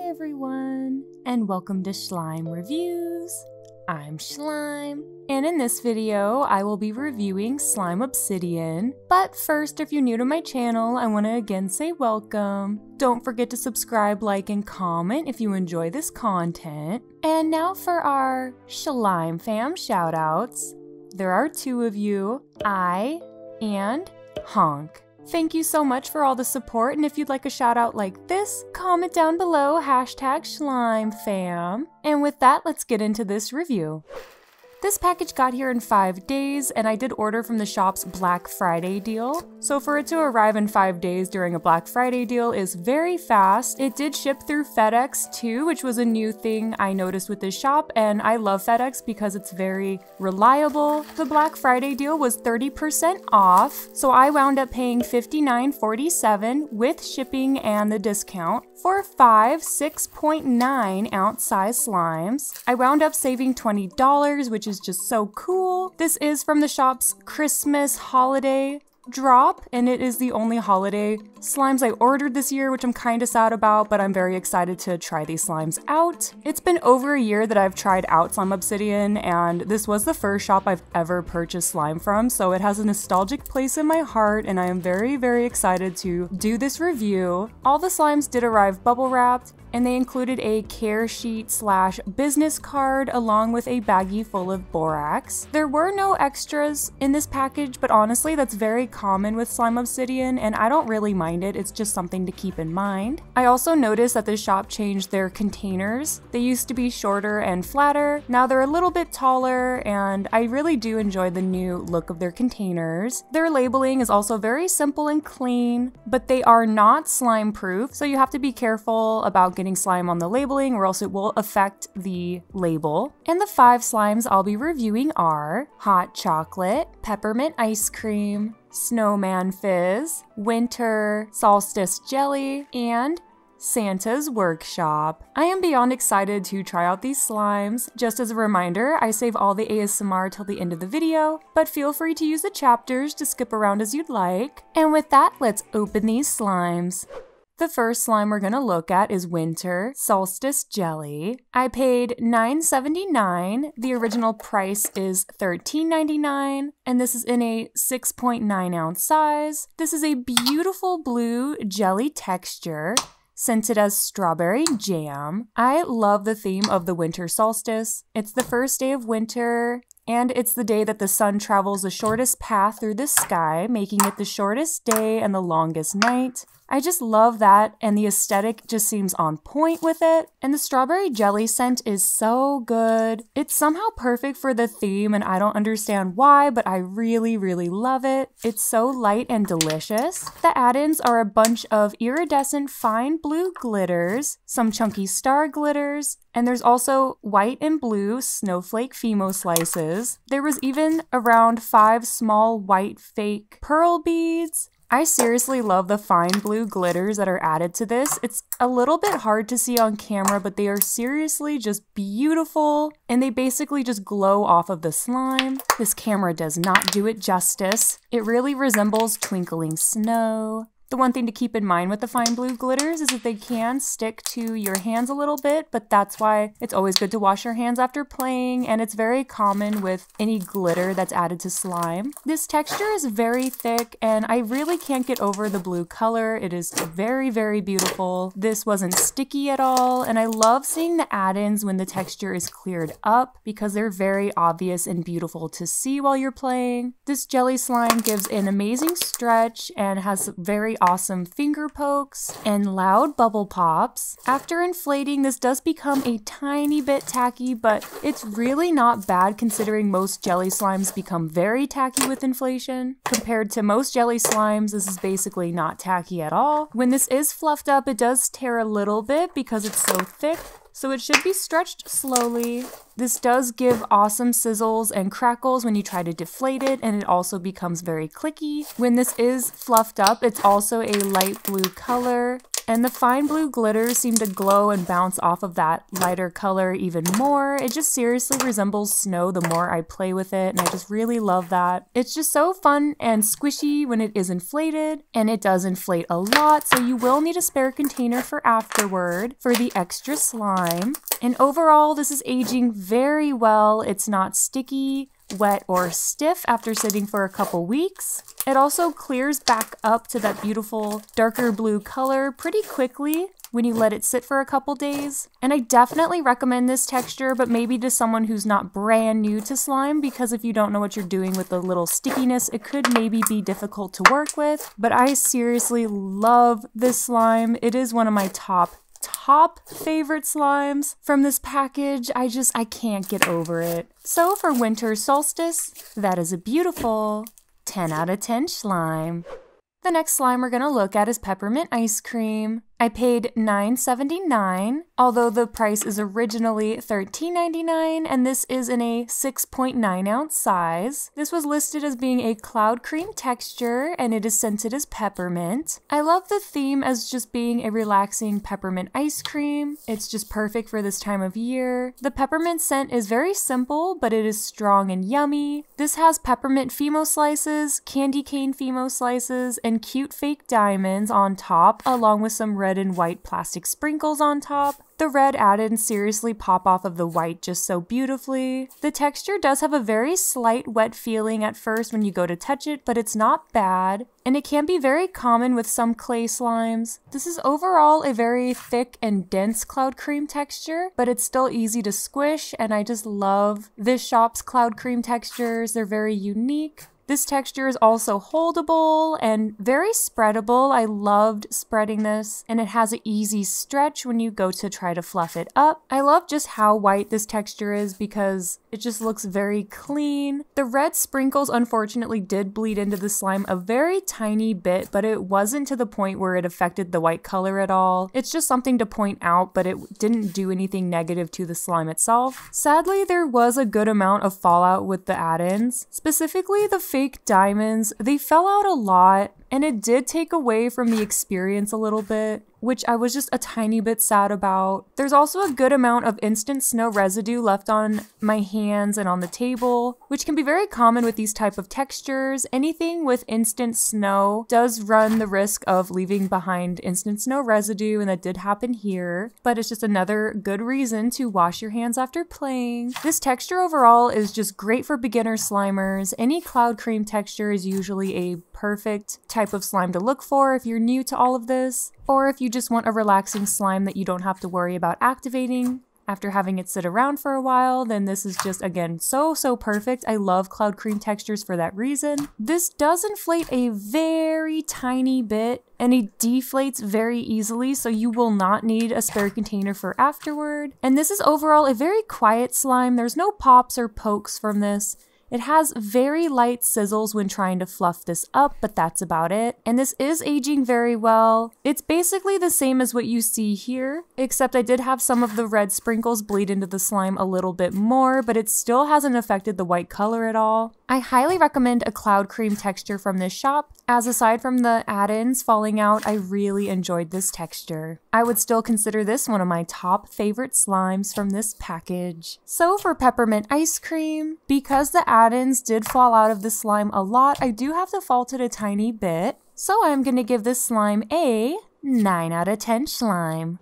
Hi everyone, and welcome to Shlime Reviews. I'm Shlime, and in this video I will be reviewing Slime Obsidian. But first, if you're new to my channel, I want to again say welcome. Don't forget to subscribe, like, and comment if you enjoy this content. And now for our SlimeFam shoutouts. There are two of you, I and Honk. Thank you so much for all the support, and if you'd like a shout out like this, comment down below #SlimeFam. And with that, let's get into this review. This package got here in 5 days, and I did order from the shop's Black Friday deal. So for it to arrive in 5 days during a Black Friday deal is very fast. It did ship through FedEx too, which was a new thing I noticed with this shop, and I love FedEx because it's very reliable. The Black Friday deal was 30% off, so I wound up paying $59.47 with shipping and the discount for 5 6.9-ounce size slimes. I wound up saving $20, which is just so cool. This is from the shop's Christmas holiday drop, and it is the only holiday slimes I ordered this year, which I'm kind of sad about, but I'm very excited to try these slimes out. It's been over a year that I've tried out Slime Obsidian, and this was the first shop I've ever purchased slime from, so it has a nostalgic place in my heart, and I am very, very excited to do this review. All the slimes did arrive bubble wrapped, and they included a care sheet / business card along with a baggie full of borax. There were no extras in this package, but honestly, that's very common with Slime Obsidian, and I don't really mind it. It's just something to keep in mind. I also noticed that the shop changed their containers. They used to be shorter and flatter. Now they're a little bit taller, and I really do enjoy the new look of their containers. Their labeling is also very simple and clean, but they are not slime proof, so you have to be careful about getting slime on the labeling, or else it will affect the label. And the 5 slimes I'll be reviewing are Hot Chocolate, Peppermint Ice Cream, Snowman Fizz, Winter Solstice Jelly, and Santa's Workshop. I am beyond excited to try out these slimes. Just as a reminder, I save all the ASMR till the end of the video, but feel free to use the chapters to skip around as you'd like. And with that, let's open these slimes. The first slime we're gonna look at is Winter Solstice Jelly. I paid $9.79. The original price is $13.99, and this is in a 6.9-ounce size. This is a beautiful blue jelly texture, scented as strawberry jam. I love the theme of the winter solstice. It's the first day of winter, and it's the day that the sun travels the shortest path through the sky, making it the shortest day and the longest night. I just love that, and the aesthetic just seems on point with it. And the strawberry jelly scent is so good. It's somehow perfect for the theme, and I don't understand why, but I really, really love it. It's so light and delicious. The add-ins are a bunch of iridescent fine blue glitters, some chunky star glitters, and there's also white and blue snowflake Fimo slices. There was even around 5 small white fake pearl beads. I seriously love the fine blue glitters that are added to this. It's a little bit hard to see on camera, but they are seriously just beautiful, and they basically just glow off of the slime. This camera does not do it justice. It really resembles twinkling snow. The one thing to keep in mind with the fine blue glitters is that they can stick to your hands a little bit, but that's why it's always good to wash your hands after playing, and it's very common with any glitter that's added to slime. This texture is very thick, and I really can't get over the blue color. It is very, very beautiful. This wasn't sticky at all, and I love seeing the add-ins when the texture is cleared up, because they're very obvious and beautiful to see while you're playing. This jelly slime gives an amazing stretch and has very awesome finger pokes and loud bubble pops. After inflating, this does become a tiny bit tacky, but it's really not bad considering most jelly slimes become very tacky with inflation. Compared to most jelly slimes, this is basically not tacky at all. When this is fluffed up, it does tear a little bit because it's so thick, so it should be stretched slowly. This does give awesome sizzles and crackles when you try to deflate it, and it also becomes very clicky. When this is fluffed up, it's also a light blue color, and the fine blue glitter seemed to glow and bounce off of that lighter color even more. It just seriously resembles snow the more I play with it, and I just really love that. It's just so fun and squishy when it is inflated, and it does inflate a lot, so you will need a spare container for afterward for the extra slime. And overall, this is aging very well. It's not sticky, wet, or stiff after sitting for a couple weeks. It also clears back up to that beautiful darker blue color pretty quickly when you let it sit for a couple days. And I definitely recommend this texture, but maybe to someone who's not brand new to slime, because if you don't know what you're doing with the little stickiness, it could maybe be difficult to work with. But I seriously love this slime. It is one of my top favorite slimes from this package. I can't get over it. So for winter solstice, that is a beautiful 10 out of 10 slime. The next slime we're gonna look at is peppermint ice cream. I paid $9.79, although the price is originally $13.99, and this is in a 6.9 ounce size. This was listed as being a cloud cream texture, and it is scented as peppermint. I love the theme as just being a relaxing peppermint ice cream. It's just perfect for this time of year. The peppermint scent is very simple, but it is strong and yummy. This has peppermint fimo slices, candy cane fimo slices, and cute fake diamonds on top, along with some red and white plastic sprinkles on top. The red add-ins seriously pop off of the white just so beautifully. The texture does have a very slight wet feeling at first when you go to touch it, but it's not bad, and it can be very common with some clay slimes. This is overall a very thick and dense cloud cream texture, but it's still easy to squish, and I just love this shop's cloud cream textures. They're very unique. This texture is also holdable and very spreadable. I loved spreading this, and it has an easy stretch when you go to try to fluff it up. I love just how white this texture is because it just looks very clean. The red sprinkles unfortunately did bleed into the slime a very tiny bit, but it wasn't to the point where it affected the white color at all. It's just something to point out, but it didn't do anything negative to the slime itself. Sadly, there was a good amount of fallout with the add-ins, specifically the fake diamonds. They fell out a lot, and it did take away from the experience a little bit, which I was just a tiny bit sad about. There's also a good amount of instant snow residue left on my hands and on the table, which can be very common with these type of textures. Anything with instant snow does run the risk of leaving behind instant snow residue, and that did happen here, but it's just another good reason to wash your hands after playing. This texture overall is just great for beginner slimers. Any cloud cream texture is usually a perfect type of slime to look for if you're new to all of this, or if you just want a relaxing slime that you don't have to worry about activating after having it sit around for a while, then this is just, again, so perfect. I love cloud cream textures for that reason. This does inflate a very tiny bit, and it deflates very easily, so you will not need a spare container for afterward. And this is overall a very quiet slime. There's no pops or pokes from this. It has very light sizzles when trying to fluff this up, but that's about it. And this is aging very well. It's basically the same as what you see here, except I did have some of the red sprinkles bleed into the slime a little bit more, but it still hasn't affected the white color at all. I highly recommend a cloud cream texture from this shop, as aside from the add-ins falling out, I really enjoyed this texture. I would still consider this one of my top favorite slimes from this package. So for peppermint ice cream, because the add-ins did fall out of the slime a lot, I do have to fault it a tiny bit. So I'm gonna give this slime a 9 out of 10 slime.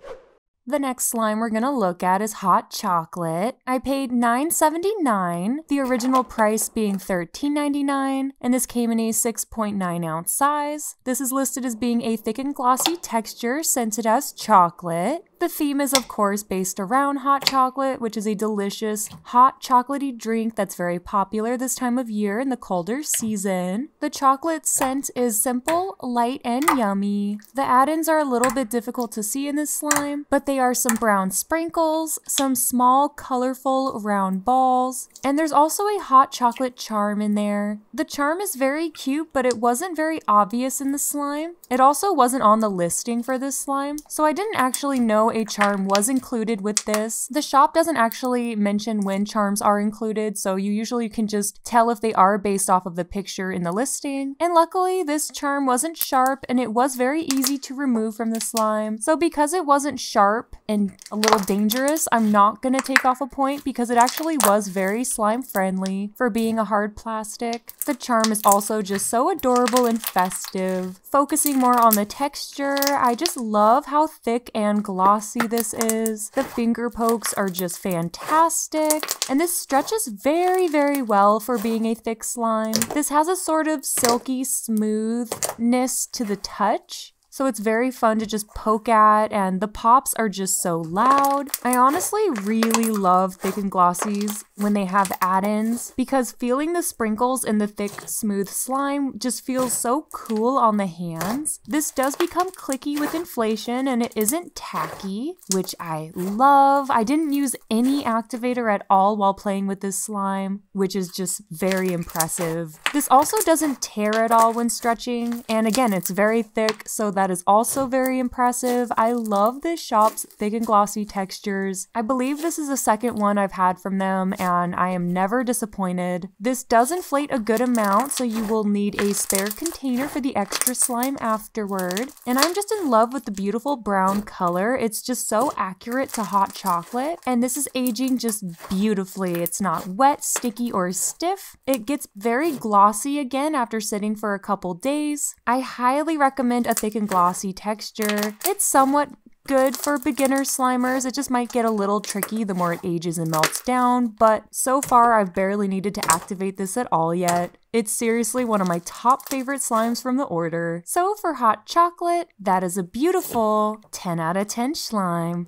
The next slime we're gonna look at is hot chocolate. I paid $9.79, the original price being $13.99, and this came in a 6.9 ounce size. This is listed as being a thick and glossy texture scented as chocolate. The theme is, of course, based around hot chocolate, which is a delicious hot chocolatey drink that's very popular this time of year in the colder season. The chocolate scent is simple, light, and yummy. The add-ins are a little bit difficult to see in this slime, but they are some brown sprinkles, some small, colorful, round balls, and there's also a hot chocolate charm in there. The charm is very cute, but it wasn't very obvious in the slime. It also wasn't on the listing for this slime, so I didn't actually know know a charm was included with this. The shop doesn't actually mention when charms are included, so you usually can just tell if they are based off of the picture in the listing. And luckily, this charm wasn't sharp and it was very easy to remove from the slime. So because it wasn't sharp and a little dangerous, I'm not gonna take off a point because it actually was very slime friendly for being a hard plastic. The charm is also just so adorable and festive. Focusing more on the texture, I just love how thick and glossy this is. The finger pokes are just fantastic, and this stretches very, very well for being a thick slime. This has a sort of silky smoothness to the touch, so it's very fun to just poke at, and the pops are just so loud. I honestly really love thick and glossies when they have add-ins because feeling the sprinkles in the thick, smooth slime just feels so cool on the hands. This does become clicky with inflation and it isn't tacky, which I love. I didn't use any activator at all while playing with this slime, which is just very impressive. This also doesn't tear at all when stretching, and again, it's very thick, so that is also very impressive. I love this shop's thick and glossy textures. I believe this is the second one I've had from them and I am never disappointed. This does inflate a good amount, so you will need a spare container for the extra slime afterward. And I'm just in love with the beautiful brown color. It's just so accurate to hot chocolate, and this is aging just beautifully. It's not wet, sticky, or stiff. It gets very glossy again after sitting for a couple days. I highly recommend a thick and glossy texture. It's somewhat good for beginner slimers. It just might get a little tricky the more it ages and melts down, but so far I've barely needed to activate this at all yet. It's seriously one of my top favorite slimes from the order. So for hot chocolate, that is a beautiful 10 out of 10 slime.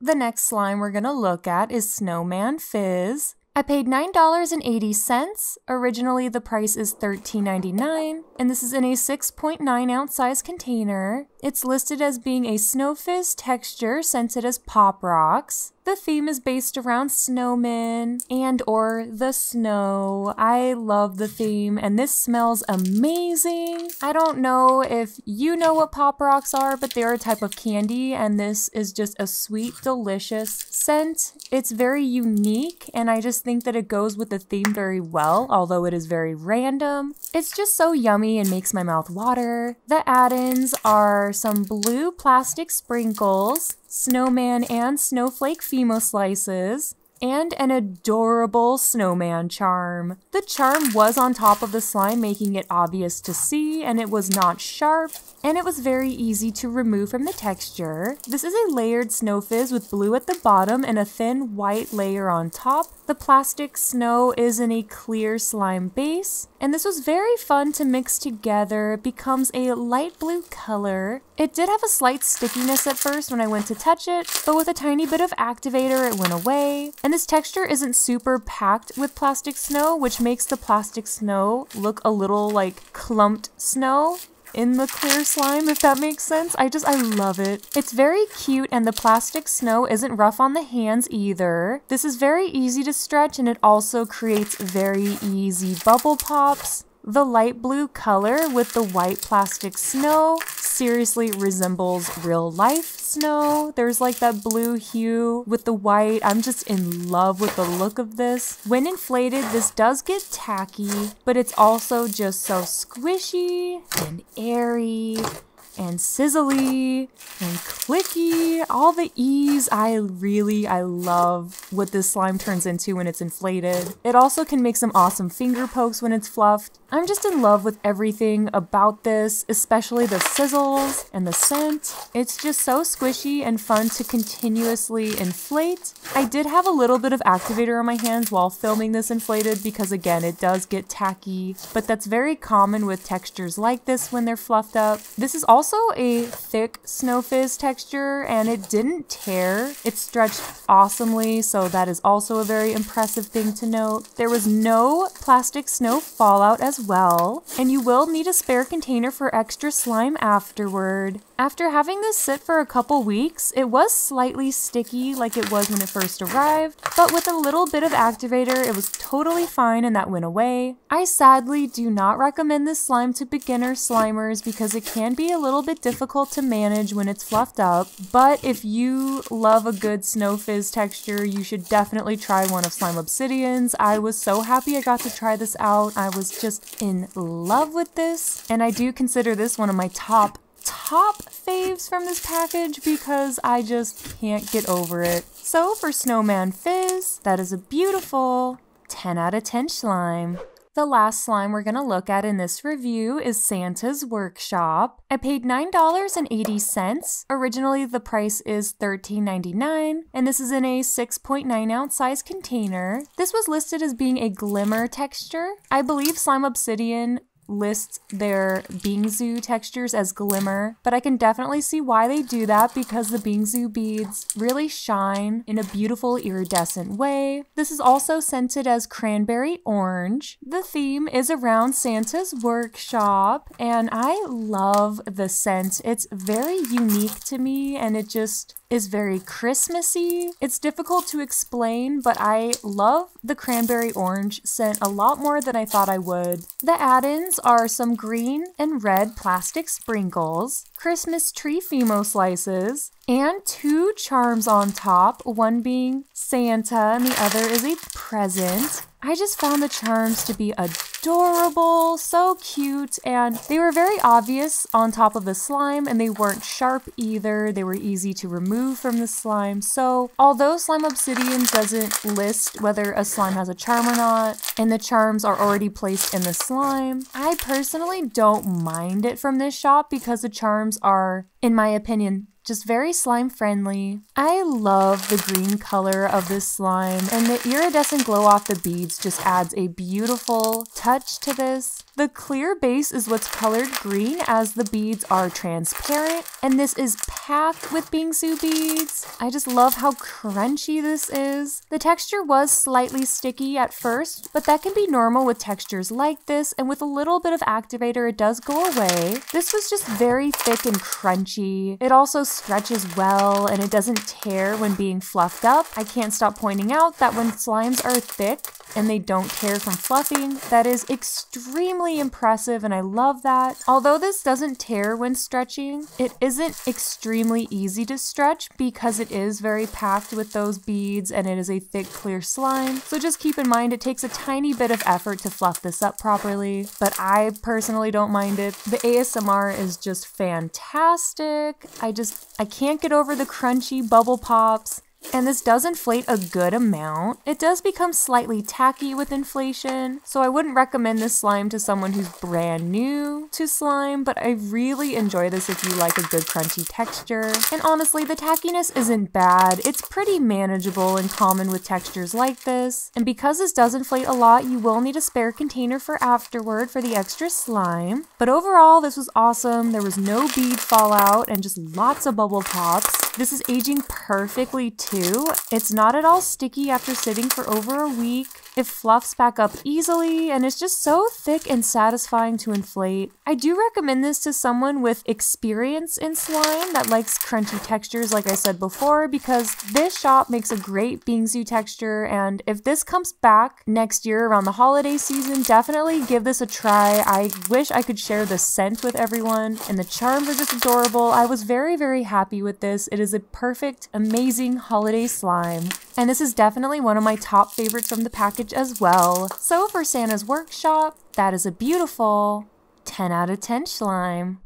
The next slime we're gonna look at is Snowman Fizz. I paid $9.80. Originally the price is $13.99, and this is in a 6.9 ounce size container. It's listed as being a Snow Fizz texture since it is Pop Rocks. The theme is based around snowmen and or the snow. I love the theme and this smells amazing. I don't know if you know what Pop Rocks are, but they're a type of candy and this is just a sweet, delicious scent. It's very unique and I just think that it goes with the theme very well, although it is very random. It's just so yummy and makes my mouth water. The add-ins are some blue plastic sprinkles, snowman and snowflake Fimo slices, and an adorable snowman charm. The charm was on top of the slime, making it obvious to see, and it was not sharp, and it was very easy to remove from the texture. This is a layered Snow Fizz with blue at the bottom and a thin white layer on top. The plastic snow is in a clear slime base, and this was very fun to mix together. It becomes a light blue color. It did have a slight stickiness at first when I went to touch it, but with a tiny bit of activator it went away. And this texture isn't super packed with plastic snow, which makes the plastic snow look a little like clumped snow in the clear slime, if that makes sense. I love it. It's very cute, and the plastic snow isn't rough on the hands either. This is very easy to stretch, and it also creates very easy bubble pops. The light blue color with the white plastic snow seriously resembles real life snow. There's like that blue hue with the white. I'm just in love with the look of this. When inflated, this does get tacky, but it's also just so squishy and airy and sizzly and clicky, all the E's. I love what this slime turns into when it's inflated. It also can make some awesome finger pokes when it's fluffed. I'm just in love with everything about this, especially the sizzles and the scent. It's just so squishy and fun to continuously inflate. I did have a little bit of activator on my hands while filming this inflated because again, it does get tacky, but that's very common with textures like this when they're fluffed up. This is also a thick Snow Fizz texture and it didn't tear. It stretched awesomely, so that is also a very impressive thing to note. There was no plastic snow fallout as well, and you will need a spare container for extra slime afterward. After having this sit for a couple weeks, it was slightly sticky like it was when it first arrived, but with a little bit of activator, it was totally fine and that went away. I sadly do not recommend this slime to beginner slimers because it can be a little little bit difficult to manage when it's fluffed up, but if you love a good Snow Fizz texture, you should definitely try one of Slime Obsidian's. I was so happy I got to try this out. I was just in love with this, and I do consider this one of my top faves from this package because I just can't get over it. So for Snowman Fizz, that is a beautiful 10 out of 10 slime. The last slime we're going to look at in this review is Santa's Workshop. I paid $9.80. Originally, the price is $13.99, and this is in a 6.9-ounce size container. This was listed as being a glimmer texture. I believe Slime Obsidian lists their Bingsu textures as glimmer, but I can definitely see why they do that because the Bingsu beads really shine in a beautiful iridescent way. This is also scented as cranberry orange. The theme is around Santa's workshop, and I love the scent. It's very unique to me, and it just is very Christmassy. It's difficult to explain, but I love the cranberry orange scent a lot more than I thought I would. The add-ins are some green and red plastic sprinkles, Christmas tree Fimo slices, and two charms on top, one being Santa and the other is a present. I just found the charms to be adorable, so cute, and they were very obvious on top of the slime, and they weren't sharp either. They were easy to remove from the slime. So although Slime Obsidian doesn't list whether a slime has a charm or not, and the charms are already placed in the slime, I personally don't mind it from this shop because the charms are, in my opinion, just very slime friendly. I love the green color of this slime, and the iridescent glow off the beads just adds a beautiful touch to this. The clear base is what's colored green as the beads are transparent, and this is packed with Bingsu beads. I just love how crunchy this is. The texture was slightly sticky at first, but that can be normal with textures like this, and with a little bit of activator it does go away. This was just very thick and crunchy. It also stretches well, and it doesn't tear when being fluffed up. I can't stop pointing out that when slimes are thick and they don't tear from fluffing, that is extremely impressive, and I love that. Although this doesn't tear when stretching, it isn't extremely easy to stretch because it is very packed with those beads and it is a thick, clear slime. So just keep in mind it takes a tiny bit of effort to fluff this up properly, but I personally don't mind it. The ASMR is just fantastic. I can't get over the crunchy bubble pops. And this does inflate a good amount. It does become slightly tacky with inflation, so I wouldn't recommend this slime to someone who's brand new to slime, but I really enjoy this if you like a good crunchy texture. And honestly, the tackiness isn't bad. It's pretty manageable and common with textures like this. And because this does inflate a lot, you will need a spare container for afterward for the extra slime. But overall, this was awesome. There was no bead fallout and just lots of bubble pops. This is aging perfectly too. It's not at all sticky after sitting for over a week. It fluffs back up easily, and it's just so thick and satisfying to inflate. I do recommend this to someone with experience in slime that likes crunchy textures like I said before, because this shop makes a great Bingsu texture, and if this comes back next year around the holiday season, definitely give this a try. I wish I could share the scent with everyone, and the charms are just adorable. I was very, very happy with this. It is a perfect, amazing holiday slime. And this is definitely one of my top favorites from the package as well. So for Santa's Workshop, that is a beautiful 10 out of 10 slime.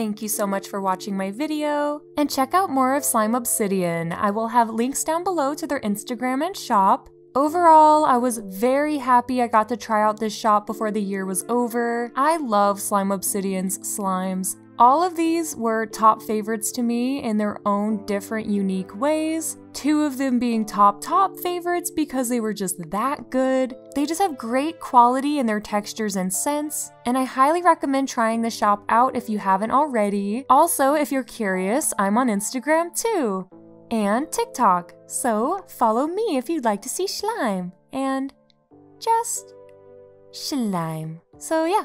Thank you so much for watching my video, and check out more of Slime Obsidian. I will have links down below to their Instagram and shop. Overall, I was very happy I got to try out this shop before the year was over. I love Slime Obsidian's slimes. All of these were top favorites to me in their own different unique ways. Two of them being top favorites because they were just that good. They just have great quality in their textures and scents, and I highly recommend trying the shop out if you haven't already. Also, if you're curious, I'm on Instagram too, and TikTok, so follow me if you'd like to see slime, and just slime. So yeah.